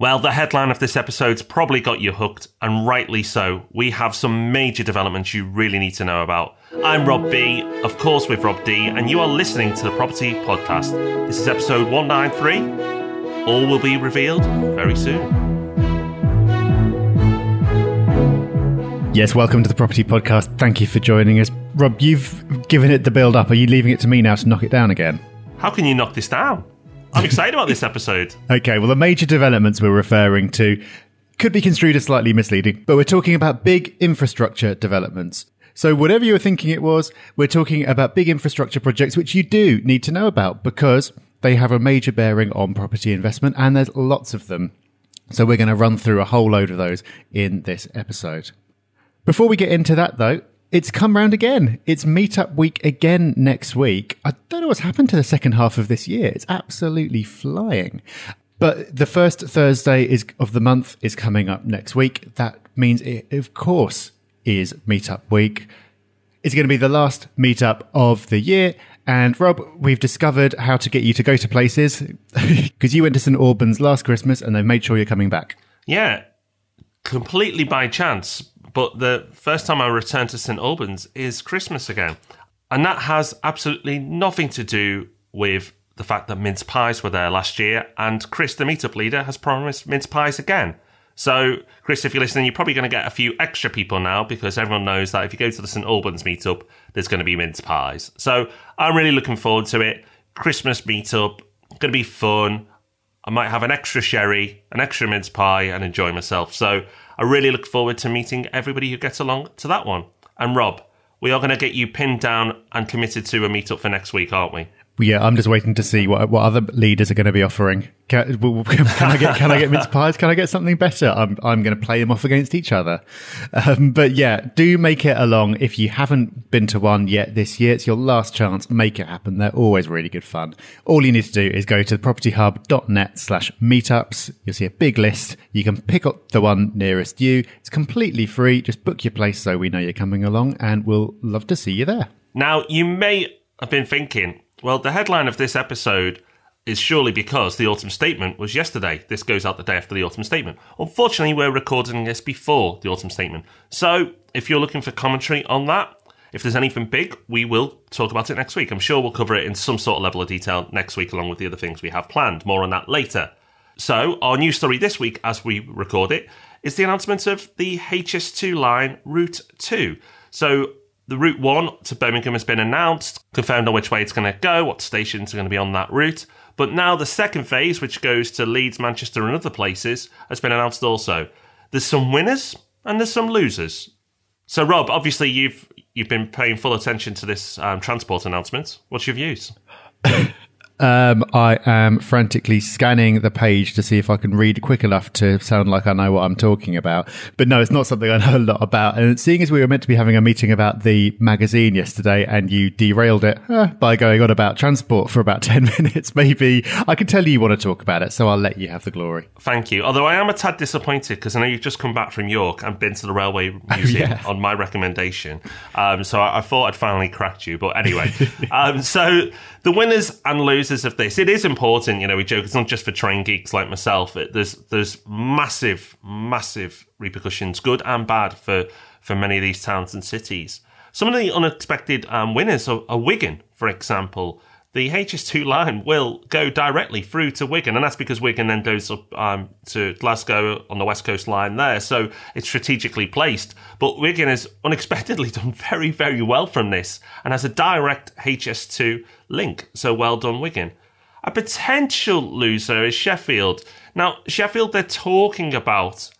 Well, the headline of this episode's probably got you hooked, and rightly so. We have some major developments you really need to know about. I'm Rob B, of course with Rob D, and you are listening to the Property Podcast. This is episode 193. All will be revealed very soon. Yes, welcome to the Property Podcast. Thank you for joining us. Rob, you've given it the build-up. Are you leaving it to me now to knock it down again? How can you knock this down? I'm excited about this episode. Okay, well, the major developments we're referring to could be construed as slightly misleading, but we're talking about big infrastructure developments. So whatever you were thinking it was, we're talking about big infrastructure projects, which you do need to know about because they have a major bearing on property investment, and there's lots of them. So we're going to run through a whole load of those in this episode. Before we get into that, though, it's come round again. It's meetup week again next week. I don't know what's happened to the second half of this year. It's absolutely flying. But the first Thursday of the month is coming up next week. That means it, of course, is meetup week. It's going to be the last meetup of the year. And Rob, we've discovered how to get you to go to places because you went to St Albans last Christmas and they've made sure you're coming back. Yeah, completely by chance. But the first time I return to St Albans is Christmas again. And that has absolutely nothing to do with the fact that mince pies were there last year. And Chris, the meetup leader, has promised mince pies again. So, Chris, if you're listening, you're probably going to get a few extra people now because everyone knows that if you go to the St Albans meetup, there's going to be mince pies. So I'm really looking forward to it. Christmas meetup, going to be fun. I might have an extra sherry, an extra mince pie and enjoy myself. So I really look forward to meeting everybody who gets along to that one. And Rob, we are going to get you pinned down and committed to a meetup for next week, aren't we? Yeah, I'm just waiting to see what other leaders are going to be offering. Can I get mince pies? Can I get something better? I'm going to play them off against each other. But yeah, do make it along. If you haven't been to one yet this year, it's your last chance. Make it happen. They're always really good fun. All you need to do is go to propertyhub.net/meetups. You'll see a big list. You can pick up the one nearest you. It's completely free. Just book your place so we know you're coming along and we'll love to see you there. Now, you may have been thinking, well, the headline of this episode is surely because the Autumn Statement was yesterday. This goes out the day after the Autumn Statement. Unfortunately, we're recording this before the Autumn Statement. So if you're looking for commentary on that, if there's anything big, we will talk about it next week. I'm sure we'll cover it in some sort of level of detail next week, along with the other things we have planned. More on that later. So our news story this week, as we record it, is the announcement of the HS2 line Route 2. So the Route 1 to Birmingham has been announced, confirmed on which way it's going to go, what stations are going to be on that route. But now the second phase, which goes to Leeds, Manchester and other places, has been announced also. There's some winners and there's some losers. So, Rob, obviously you've been paying full attention to this transport announcement. What's your views? I am frantically scanning the page to see if I can read quick enough to sound like I know what I'm talking about. But no, it's not something I know a lot about. And seeing as we were meant to be having a meeting about the magazine yesterday and you derailed it by going on about transport for about 10 minutes, maybe I can tell you want to talk about it. So I'll let you have the glory. Thank you. Although I am a tad disappointed because I know you've just come back from York and been to the Railway Museum on my recommendation. So I thought I'd finally cracked you. But anyway, so the winners and losers of this. It is important, you know, we joke, it's not just for train geeks like myself. There's massive, massive repercussions, good and bad, for many of these towns and cities. Some of the unexpected winners are Wigan, for example. The HS2 line will go directly through to Wigan, and that's because Wigan then goes up to Glasgow on the West Coast line there, so it's strategically placed. But Wigan has unexpectedly done very, very well from this and has a direct HS2 link, so well done, Wigan. A potential loser is Sheffield. Now, Sheffield, they're talking about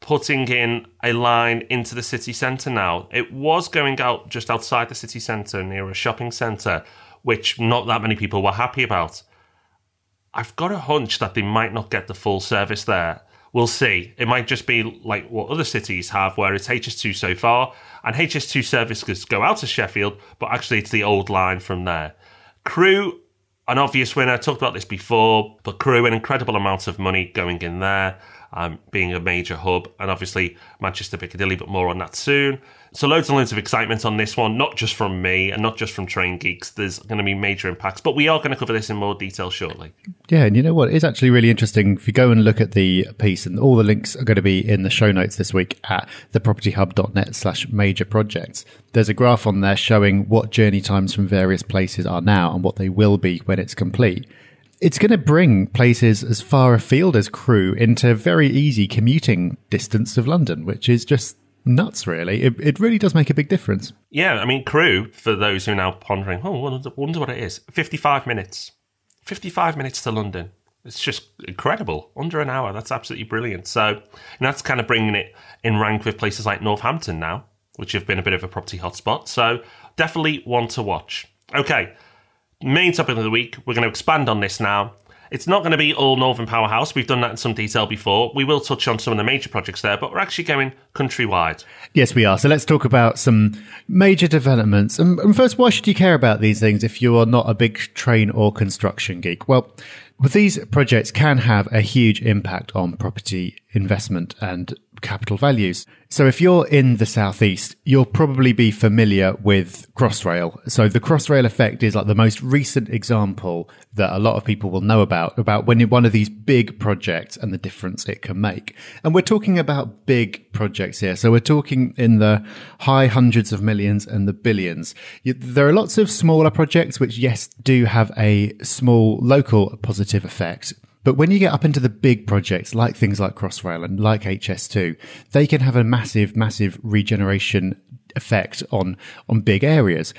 putting in a line into the city centre now. It was going out just outside the city centre near a shopping centre, which not that many people were happy about. I've got a hunch that they might not get the full service there. We'll see. It might just be like what other cities have, where it's HS2 so far, and HS2 services go out to Sheffield, but actually it's the old line from there. Crewe, an obvious winner. I talked about this before, but Crewe, an incredible amount of money going in there. being a major hub, and obviously Manchester Piccadilly, but more on that soon. So loads and loads of excitement on this one, not just from me and not just from Train Geeks. There's going to be major impacts, but we are going to cover this in more detail shortly. Yeah, and you know what? It's actually really interesting. If you go and look at the piece, and all the links are going to be in the show notes this week at thepropertyhub.net/major projects. There's a graph on there showing what journey times from various places are now and what they will be when it's complete. It's going to bring places as far afield as Crewe into very easy commuting distance of London, which is just nuts, really. It really does make a big difference. Yeah, I mean, Crewe, for those who are now pondering, wonder what it is, 55 minutes. 55 minutes to London. It's just incredible. Under an hour, that's absolutely brilliant. So, and that's kind of bringing it in rank with places like Northampton now, which have been a bit of a property hotspot. So definitely one to watch. Okay. Main topic of the week, we're going to expand on this now. It's not going to be all Northern Powerhouse. We've done that in some detail before. We will touch on some of the major projects there, but we're actually going countrywide. Yes, we are. So let's talk about some major developments. And first, why should you care about these things if you are not a big train or construction geek? Well, these projects can have a huge impact on property investment and capital values. So if you're in the southeast, you'll probably be familiar with Crossrail. So the Crossrail effect is like the most recent example that a lot of people will know about when one of these big projects and the difference it can make. And we're talking about big projects here. So we're talking in the high hundreds of millions and the billions. There are lots of smaller projects which, yes, do have a small local positive effect. But when you get up into the big projects, like things like Crossrail and like HS2, they can have a massive, massive regeneration effect on big areas.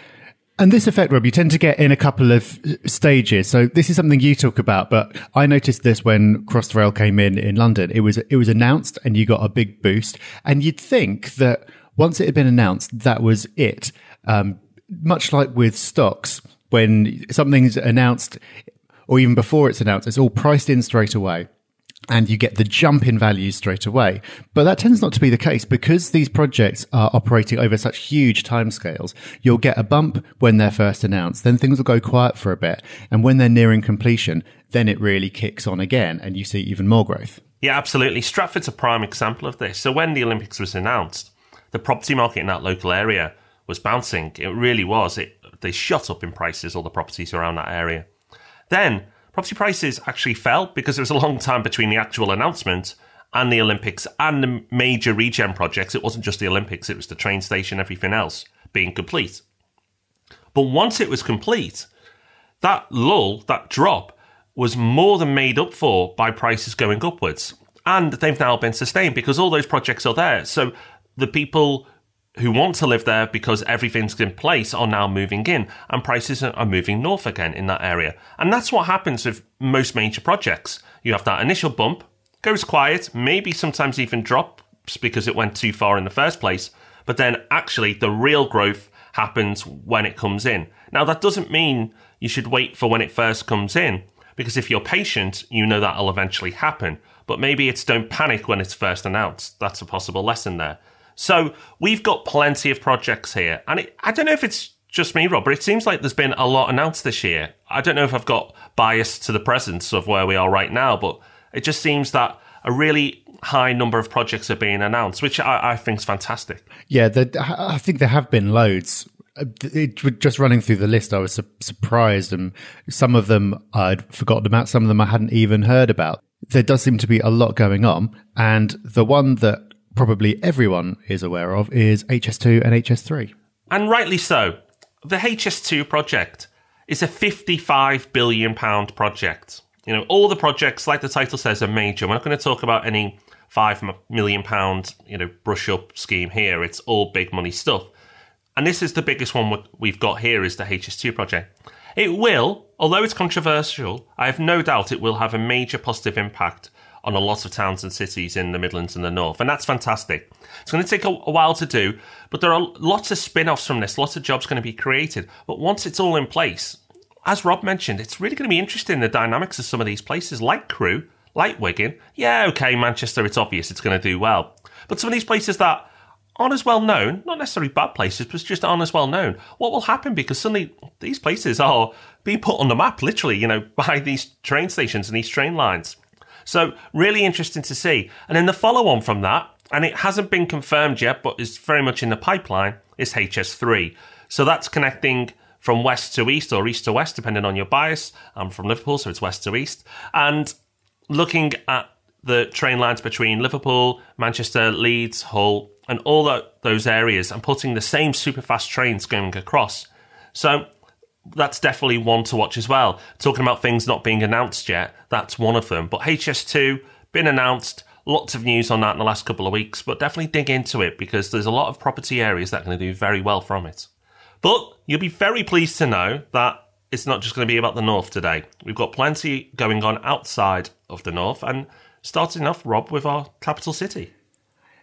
And this effect, Rob, you tend to get in a couple of stages. So this is something you talk about, but I noticed this when Crossrail came in London. It was announced and you got a big boost. And you'd think that once it had been announced, that was it. Much like with stocks, when something's announced, or even before it's announced, it's all priced in straight away and you get the jump in value straight away. But that tends not to be the case because these projects are operating over such huge timescales. You'll get a bump when they're first announced, then things will go quiet for a bit. And when they're nearing completion, then it really kicks on again and you see even more growth. Yeah, absolutely. Stratford's a prime example of this. So when the Olympics was announced, the property market in that local area was bouncing. It really was. They shot up in prices, all the properties around that area. Then property prices actually fell because there was a long time between the actual announcement and the Olympics and the major regen projects. It wasn't just the Olympics, it was the train station, everything else being complete. But once it was complete, that lull, that drop, was more than made up for by prices going upwards. And they've now been sustained because all those projects are there. So the people who want to live there because everything's in place are now moving in and prices are moving north again in that area. And that's what happens with most major projects. You have that initial bump, goes quiet, maybe sometimes even drops because it went too far in the first place. But then actually the real growth happens when it comes in. Now that doesn't mean you should wait for when it first comes in, because if you're patient, you know that'll eventually happen. But maybe it's don't panic when it's first announced. That's a possible lesson there. So we've got plenty of projects here. And I don't know if it's just me, Rob, but it seems like there's been a lot announced this year. I don't know if I've got bias to the presence of where we are right now, but it just seems that a really high number of projects are being announced, which I think is fantastic. Yeah, I think there have been loads. Just running through the list, I was surprised. And some of them I'd forgotten about, some of them I hadn't even heard about. There does seem to be a lot going on. And the one that probably everyone is aware of is HS2 and HS3. And rightly so. The HS2 project is a £55 billion project. You know, all the projects, like the title says, are major. We're not going to talk about any £5 million, brush up scheme here. It's all big money stuff. And this is the biggest one we've got here is the HS2 project. It will, although it's controversial, I have no doubt it will have a major positive impact on a lot of towns and cities in the Midlands and the North. And that's fantastic. It's going to take a while to do, but there are lots of spin-offs from this. Lots of jobs going to be created. But once it's all in place, as Rob mentioned, it's really going to be interesting, the dynamics of some of these places, like Crewe, like Wigan. Yeah, okay, Manchester, it's obvious it's going to do well. But some of these places that aren't as well known, not necessarily bad places, but just aren't as well known, what will happen? Because suddenly these places are being put on the map, literally, by these train stations and these train lines. So really interesting to see. And then the follow-on from that, and it hasn't been confirmed yet, but it's very much in the pipeline, is HS3. So that's connecting from west to east or east to west, depending on your bias. I'm from Liverpool, so it's west to east. And looking at the train lines between Liverpool, Manchester, Leeds, Hull, and all those areas, and putting the same super fast trains going across. So that's definitely one to watch as well. Talking about things not being announced yet, that's one of them. But HS2, been announced, lots of news on that in the last couple of weeks, but definitely dig into it because there's a lot of property areas that are going to do very well from it. But you'll be very pleased to know that it's not just going to be about the north today. We've got plenty going on outside of the north, and starting off, Rob, with our capital city.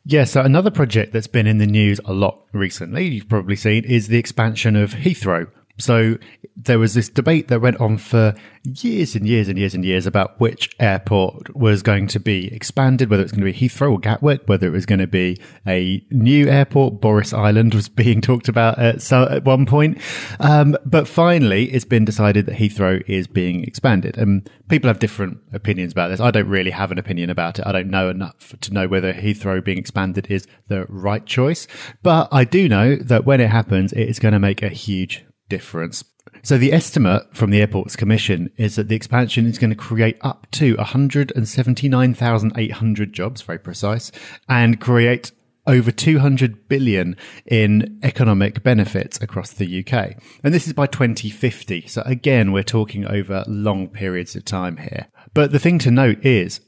Yeah, so another project that's been in the news a lot recently, you've probably seen, is the expansion of Heathrow. So there was this debate that went on for years and years and years and years about which airport was going to be expanded, whether it's going to be Heathrow or Gatwick, whether it was going to be a new airport. Boris Island was being talked about at one point. But finally, it's been decided that Heathrow is being expanded. And people have different opinions about this. I don't really have an opinion about it. I don't know enough to know whether Heathrow being expanded is the right choice. But I do know that when it happens, it is going to make a huge difference. So the estimate from the Airports Commission is that the expansion is going to create up to 179,800 jobs, very precise, and create over 200 billion in economic benefits across the UK. And this is by 2050. So again, we're talking over long periods of time here. But the thing to note is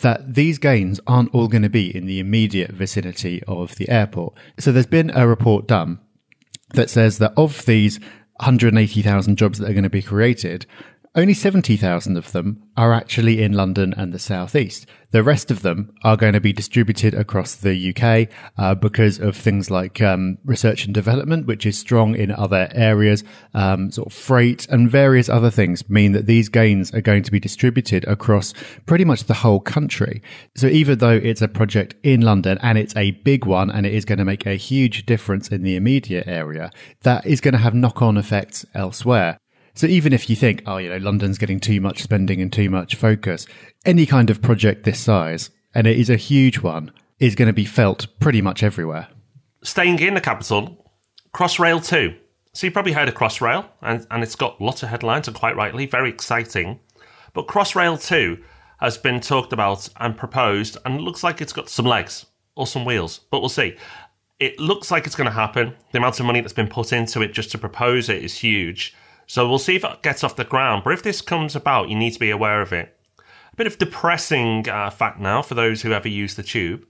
that these gains aren't all going to be in the immediate vicinity of the airport. So there's been a report done that says that of these 180,000 jobs that are going to be created, only 70,000 of them are actually in London and the southeast. The rest of them are going to be distributed across the UK because of things like research and development, which is strong in other areas, sort of freight and various other things mean that these gains are going to be distributed across pretty much the whole country. So even though it's a project in London and it's a big one and it is going to make a huge difference in the immediate area, that is going to have knock-on effects elsewhere. So even if you think, oh, you know, London's getting too much spending and too much focus, any kind of project this size, and it is a huge one, is going to be felt pretty much everywhere. Staying in the capital, Crossrail 2. So you've probably heard of Crossrail, and it's got lots of headlines, and quite rightly, very exciting. But Crossrail 2 has been talked about and proposed, and it looks like it's got some legs or some wheels, but we'll see. It looks like it's going to happen. The amount of money that's been put into it just to propose it is huge. So we'll see if it gets off the ground. But if this comes about, you need to be aware of it. A bit of depressing fact now for those who ever use the tube.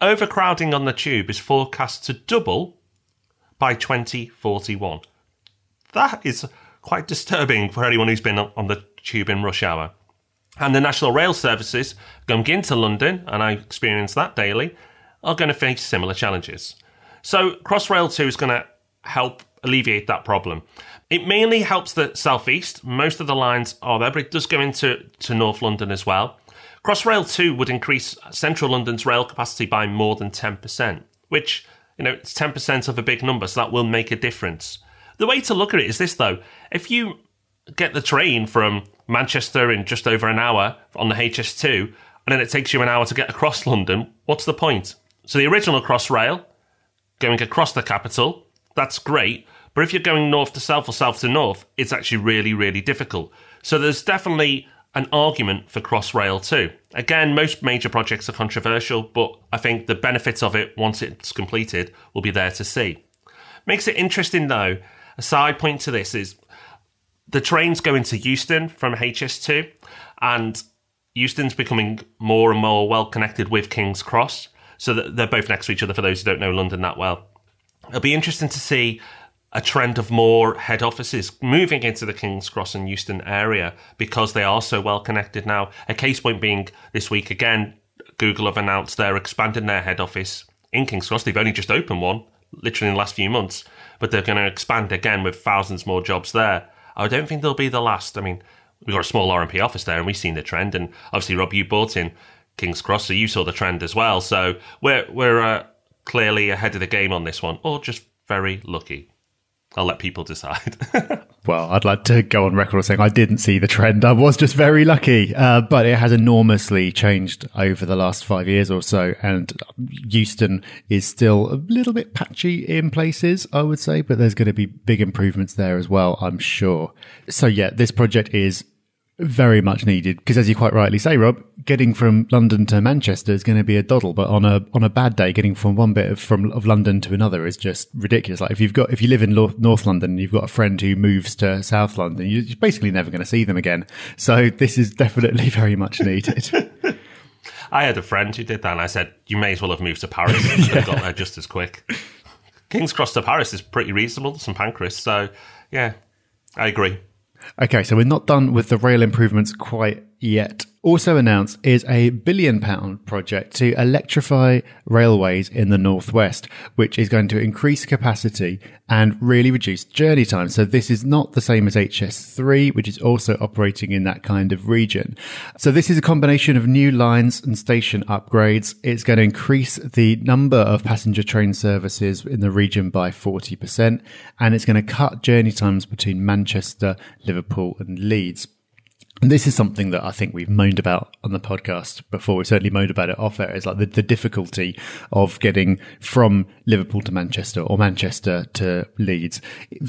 Overcrowding on the tube is forecast to double by 2041. That is quite disturbing for anyone who's been on the tube in rush hour. And the National Rail services going into London, and I experience that daily, are going to face similar challenges. So Crossrail 2 is going to help alleviate that problem. It mainly helps the southeast. Most of the lines are there, but it does go into North London as well. Crossrail 2 would increase central London's rail capacity by more than 10%, which, you know, it's 10% of a big number, so that will make a difference. The way to look at it is this, though. If you get the train from Manchester in just over an hour on the HS2, and then it takes you an hour to get across London, what's the point? So the original Crossrail, going across the capital, that's great. But if you're going north to south or south to north, it's actually really, really difficult. So there's definitely an argument for Crossrail 2. Again, most major projects are controversial, but I think the benefits of it, once it's completed, will be there to see. Makes it interesting, though. A side point to this is the trains go into Euston from HS2, and Euston's becoming more and more well-connected with King's Cross, so that they're both next to each other for those who don't know London that well. It'll be interesting to see a trend of more head offices moving into the King's Cross and Euston area because they are so well connected now. A case point being this week, again, Google have announced they're expanding their head office in King's Cross. They've only just opened one, literally in the last few months, but they're going to expand again with thousands more jobs there. I don't think they'll be the last. I mean, we've got a small RMP office there and we've seen the trend. And obviously, Rob, you bought in King's Cross, so you saw the trend as well. So we're clearly ahead of the game on this one, or just very lucky. I'll let people decide. Well, I'd like to go on record saying I didn't see the trend. I was just very lucky, but it has enormously changed over the last 5 years or so. And Euston is still a little bit patchy in places, I would say, but there's going to be big improvements there as well, I'm sure. So yeah, this project is very much needed because, as you quite rightly say, Rob, getting from London to Manchester is going to be a doddle. But on a bad day, getting from one bit of London to another is just ridiculous. Like if you live in North London, and you've got a friend who moves to South London, you're basically never going to see them again. So this is definitely very much needed. I had a friend who did that, and I said, "You may as well have moved to Paris. Yeah. Got there just as quick." King's Cross to Paris is pretty reasonable, St Pancras. So yeah, I agree. Okay, so we're not done with the rail improvements quite yet. Also announced is a £1 billion project to electrify railways in the northwest, which is going to increase capacity and really reduce journey time. So this is not the same as HS3, which is also operating in that kind of region. So this is a combination of new lines and station upgrades. It's going to increase the number of passenger train services in the region by 40%, and it's going to cut journey times between Manchester, Liverpool and Leeds. And this is something that I think we've moaned about on the podcast before. We certainly moaned about it off air. It's like the difficulty of getting from Liverpool to Manchester or Manchester to Leeds,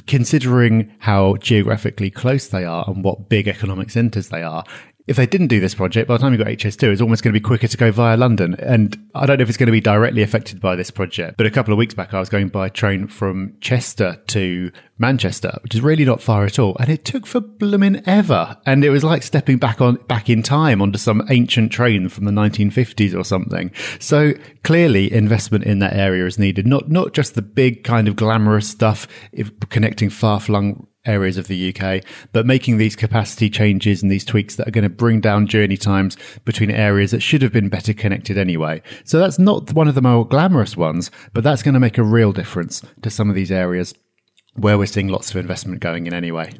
considering how geographically close they are and what big economic centres they are. If they didn't do this project, by the time you got HS2, it's almost going to be quicker to go via London. And I don't know if it's going to be directly affected by this project, but a couple of weeks back, I was going by train from Chester to Manchester, which is really not far at all. And it took for blooming ever. And it was like stepping back in time onto some ancient train from the 1950s or something. So clearly investment in that area is needed, not just the big kind of glamorous stuff, connecting far-flung areas of the UK, but making these capacity changes and these tweaks that are going to bring down journey times between areas that should have been better connected anyway. So that's not one of the more glamorous ones, but that's going to make a real difference to some of these areas where we're seeing lots of investment going in anyway.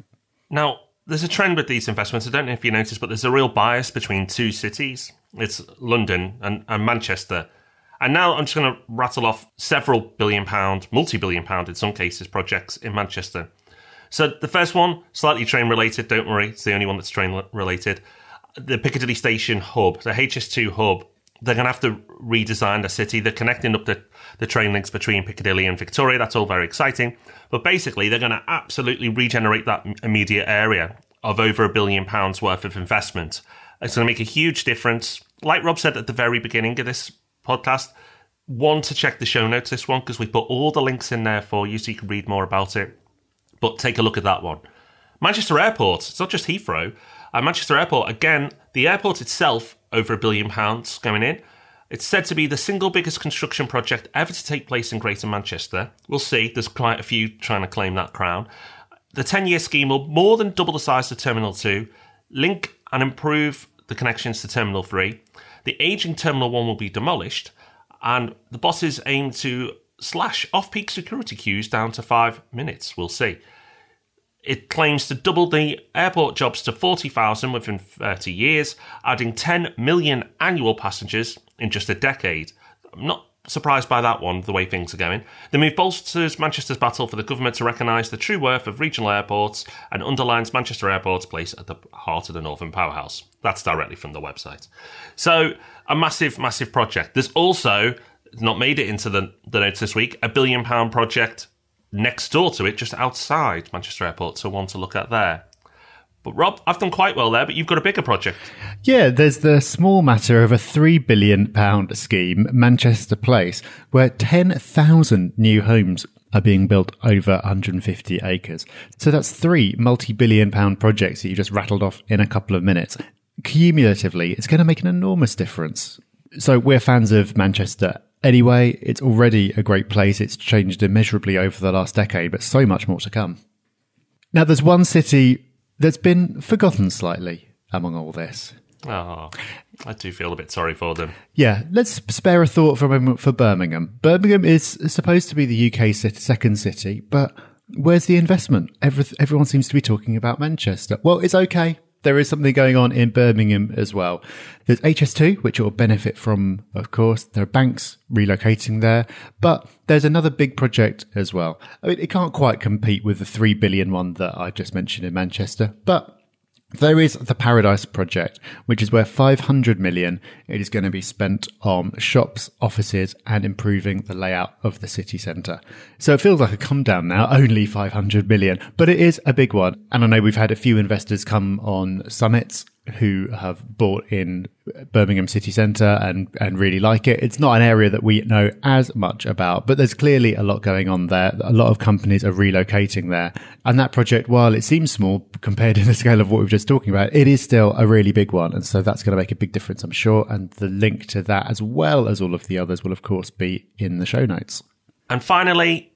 Now, there's a trend with these investments. I don't know if you noticed, but there's a real bias between two cities. It's London and Manchester. And now I'm just going to rattle off several £1 billion, multi-billion-pound in some cases, projects in Manchester. So the first one, slightly train-related, don't worry, it's the only one that's train-related. The Piccadilly Station hub, the HS2 hub, they're going to have to redesign the city. They're connecting up the train links between Piccadilly and Victoria. That's all very exciting. But basically, they're going to absolutely regenerate that immediate area of over £1 billion worth of investment. It's going to make a huge difference. Like Rob said at the very beginning of this podcast, one, to check the show notes, this one, because we put all the links in there for you so you can read more about it. But take a look at that one. Manchester Airport, it's not just Heathrow. Manchester Airport, again, the airport itself, over £1 billion going in. It's said to be the single biggest construction project ever to take place in Greater Manchester. We'll see, there's quite a few trying to claim that crown. The 10-year scheme will more than double the size of Terminal 2, link and improve the connections to Terminal 3. The ageing Terminal 1 will be demolished, and the bosses aim to slash off-peak security queues down to 5 minutes. We'll see. It claims to double the airport jobs to 40,000 within 30 years, adding 10 million annual passengers in just a decade. I'm not surprised by that one, the way things are going. The move bolsters Manchester's battle for the government to recognise the true worth of regional airports and underlines Manchester Airport's place at the heart of the Northern Powerhouse. That's directly from the website. So a massive, massive project. There's also, not made it into the notes this week, a £1 billion project next door to it, just outside Manchester Airport, so one to look at there. But Rob, I've done quite well there, but you've got a bigger project. Yeah, there's the small matter of a £3 billion scheme, Manchester Place, where 10,000 new homes are being built over 150 acres. So that's 3 multi-billion-pound projects that you just rattled off in a couple of minutes. Cumulatively, it's going to make an enormous difference. So we're fans of Manchester anyway. It's already a great place. It's changed immeasurably over the last decade, but so much more to come. Now, there's one city that's been forgotten slightly among all this. Oh, I do feel a bit sorry for them. Yeah, let's spare a thought for a moment for Birmingham. Birmingham is supposed to be the UK's second city, but where's the investment? Everyone seems to be talking about Manchester. Well, it's okay. There is something going on in Birmingham as well. There's HS2, which it will benefit from, of course. There are banks relocating there, but there's another big project as well. I mean, it can't quite compete with the £3 billion one that I just mentioned in Manchester, but there is the Paradise Project, which is where £500 million it is going to be spent on shops, offices, and improving the layout of the city centre. So it feels like a come down now, only £500 million, but it is a big one. And I know we've had a few investors come on summits who have bought in Birmingham city centre and really like it. It's not an area that we know as much about, but there's clearly a lot going on there. A lot of companies are relocating there. And that project, while it seems small compared to the scale of what we were just talking about, it is still a really big one. And so that's going to make a big difference, I'm sure. And the link to that, as well as all of the others, will, of course, be in the show notes. And finally,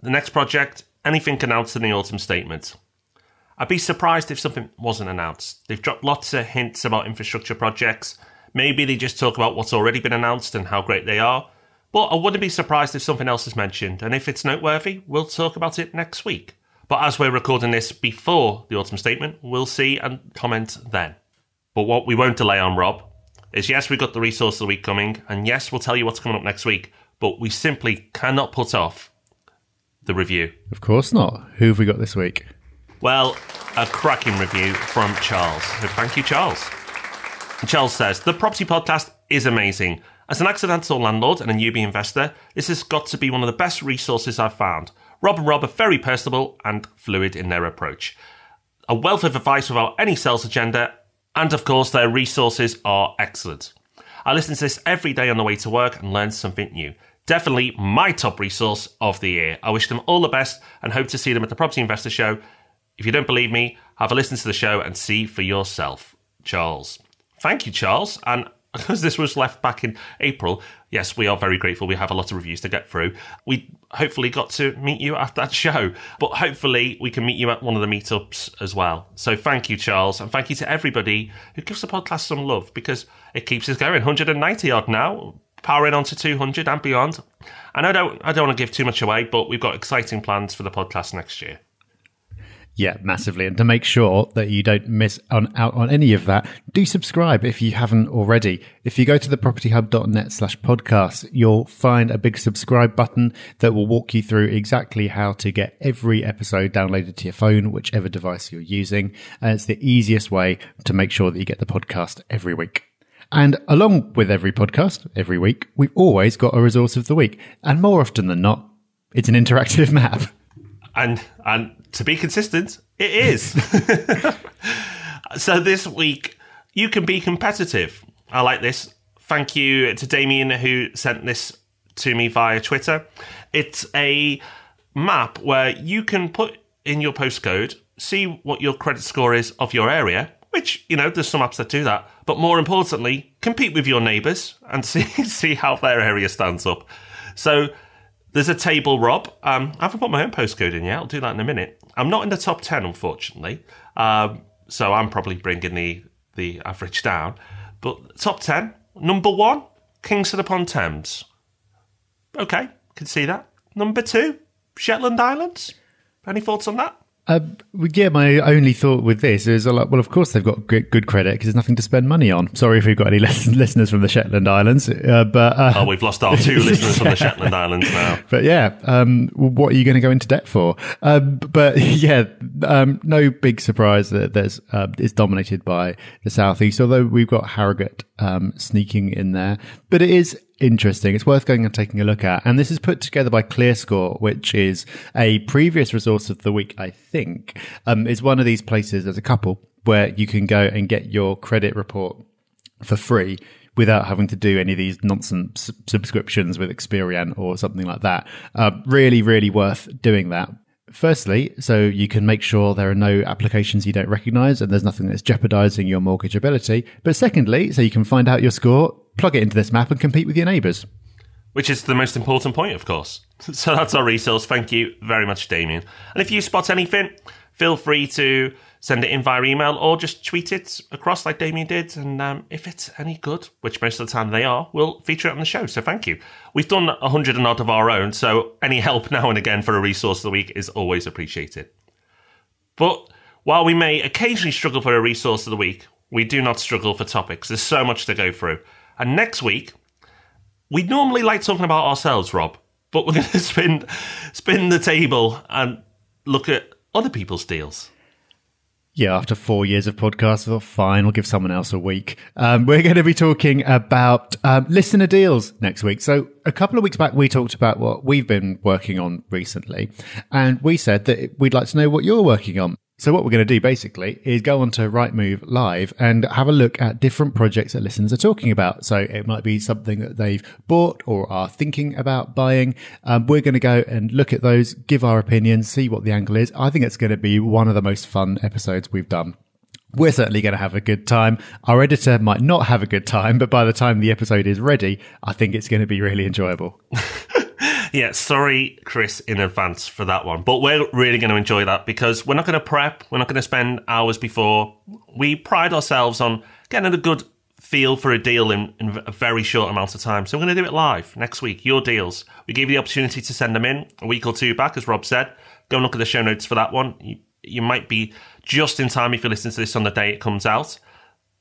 the next project, anything announced in the autumn statement. I'd be surprised if something wasn't announced. They've dropped lots of hints about infrastructure projects. Maybe they just talk about what's already been announced and how great they are. But I wouldn't be surprised if something else is mentioned. And if it's noteworthy, we'll talk about it next week. But as we're recording this before the autumn statement, we'll see and comment then. But what we won't delay on, Rob, is yes, we've got the resource of the week coming. And yes, we'll tell you what's coming up next week. But we simply cannot put off the review. Of course not. Who have we got this week? Well, a cracking review from Charles. So thank you, Charles. Charles says, the Property Podcast is amazing. As an accidental landlord and a newbie investor, this has got to be one of the best resources I've found. Rob and Rob are very personable and fluid in their approach. A wealth of advice without any sales agenda, and of course, their resources are excellent. I listen to this every day on the way to work and learn something new. Definitely my top resource of the year. I wish them all the best and hope to see them at the Property Investor Show. If you don't believe me, have a listen to the show and see for yourself, Charles. Thank you, Charles. And because this was left back in April, yes, we are very grateful. We have a lot of reviews to get through. We hopefully got to meet you at that show, but hopefully we can meet you at one of the meetups as well. So thank you, Charles. And thank you to everybody who gives the podcast some love because it keeps us going. 190 odd now, powering on to 200 and beyond. And I don't want to give too much away, but we've got exciting plans for the podcast next year. Yeah, massively. And to make sure that you don't miss out on any of that, do subscribe if you haven't already. If you go to thepropertyhub.net/podcast, you'll find a big subscribe button that will walk you through exactly how to get every episode downloaded to your phone, whichever device you're using. And it's the easiest way to make sure that you get the podcast every week. And along with every podcast, every week, we've always got a resource of the week. And more often than not, it's an interactive map. And to be consistent, it is. So this week, you can be competitive. I like this. Thank you to Damien who sent this to me via Twitter. It's a map where you can put in your postcode, see what your credit score is of your area, which, you know, there's some apps that do that. But more importantly, compete with your neighbours and see how their area stands up. So there's a table, Rob. I haven't put my own postcode in yet. I'll do that in a minute. I'm not in the top 10, unfortunately. So I'm probably bringing the average down. But top 10, number 1, Kingston upon Thames. Okay, can see that. Number 2, Shetland Islands. Any thoughts on that? Yeah, my only thought with this is, well, of course they've got good credit because there's nothing to spend money on. Sorry if we've got any listeners from the Shetland Islands. But we've lost our 2 listeners from the Shetland Islands now. But yeah, what are you going to go into debt for? No big surprise that it's dominated by the southeast, although we've got Harrogate sneaking in there. But it is interesting. It's worth going and taking a look at. And this is put together by ClearScore, which is a previous resource of the week, I think. It's one of these places as a couple where you can go and get your credit report for free without having to do any of these nonsense subscriptions with Experian or something like that. Really, really worth doing that. Firstly, so you can make sure there are no applications you don't recognise and there's nothing that's jeopardising your mortgageability. But secondly, so you can find out your score, plug it into this map and compete with your neighbours. Which is the most important point, of course. So that's our resource. Thank you very much, Damien. And if you spot anything, feel free to send it in via email or just tweet it across like Damien did. And if it's any good, which most of the time they are, we'll feature it on the show. So thank you. We've done 100 and odd of our own. So any help now and again for a resource of the week is always appreciated. But While we may occasionally struggle for a resource of the week, we do not struggle for topics. There's so much to go through. And next week, we normally like talking about ourselves, Rob, but we're going to spin the table and look at other people's deals. Yeah, after 4 years of podcasts, I thought, fine, we'll give someone else a week. We're going to be talking about listener deals next week. So a couple of weeks back, we talked about what we've been working on recently, and we said that we'd like to know what you're working on. So what we're going to do basically is go on to Right Move Live and have a look at different projects that listeners are talking about. So it might be something that they've bought or are thinking about buying. We're going to go and look at those, give our opinions, see what the angle is. I think it's going to be one of the most fun episodes we've done. We're certainly going to have a good time. Our editor might not have a good time, but by the time the episode is ready, I think it's going to be really enjoyable. Yeah, sorry, Chris, in advance for that one. But we're really going to enjoy that because we're not going to prep. We're not going to spend hours before. We pride ourselves on getting a good feel for a deal in a very short amount of time. So we're going to do it live next week, your deals. We gave you the opportunity to send them in a week or two back, as Rob said. Go and look at the show notes for that one. You might be just in time if you listen to this on the day it comes out.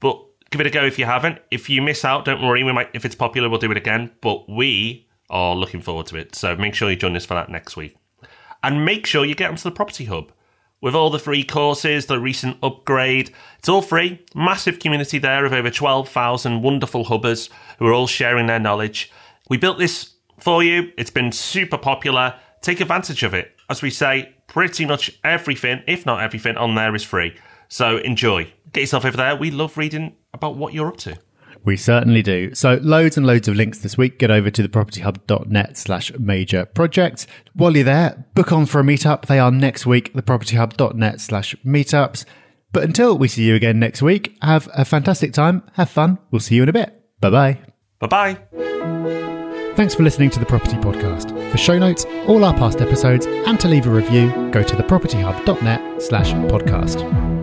But give it a go if you haven't. If you miss out, don't worry. We might, if it's popular, we'll do it again. But we are looking forward to it. So make sure you join us for that next week. And make sure you get onto the Property Hub with all the free courses, the recent upgrade. It's all free. Massive community there of over 12,000 wonderful hubbers who are all sharing their knowledge. We built this for you. It's been super popular. Take advantage of it. As we say, pretty much everything, if not everything, on there is free. So enjoy. Get yourself over there. We love reading about what you're up to. We certainly do. So loads and loads of links this week. Get over to thepropertyhub.net/major projects. While you're there, book on for a meetup. They are next week, thepropertyhub.net/meetups. But until we see you again next week, have a fantastic time. Have fun. We'll see you in a bit. Bye-bye. Bye-bye. Thanks for listening to The Property Podcast. For show notes, all our past episodes, and to leave a review, go to thepropertyhub.net/podcast.